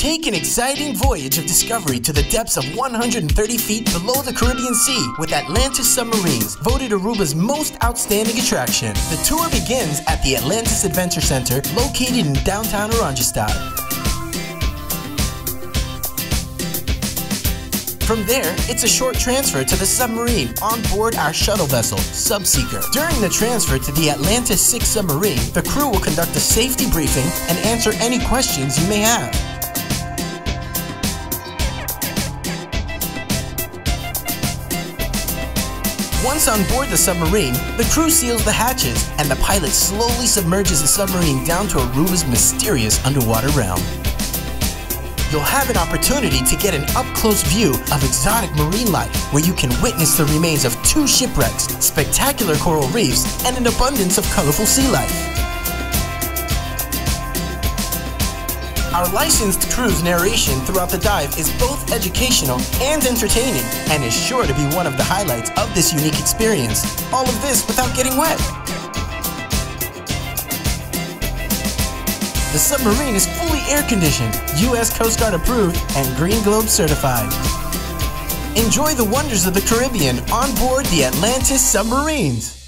Take an exciting voyage of discovery to the depths of 130 feet below the Caribbean Sea with Atlantis Submarines, voted Aruba's most outstanding attraction. The tour begins at the Atlantis Adventure Center, located in downtown Oranjestad. From there, it's a short transfer to the submarine on board our shuttle vessel, Subseeker. During the transfer to the Atlantis 6 submarine, the crew will conduct a safety briefing and answer any questions you may have. Once on board the submarine, the crew seals the hatches and the pilot slowly submerges the submarine down to Aruba's mysterious underwater realm. You'll have an opportunity to get an up-close view of exotic marine life, where you can witness the remains of 2 shipwrecks, spectacular coral reefs, and an abundance of colorful sea life. Our licensed crew's narration throughout the dive is both educational and entertaining, and is sure to be one of the highlights of this unique experience. All of this without getting wet. The submarine is fully air-conditioned, U.S. Coast Guard approved, and Green Globe certified. Enjoy the wonders of the Caribbean on board the Atlantis Submarines.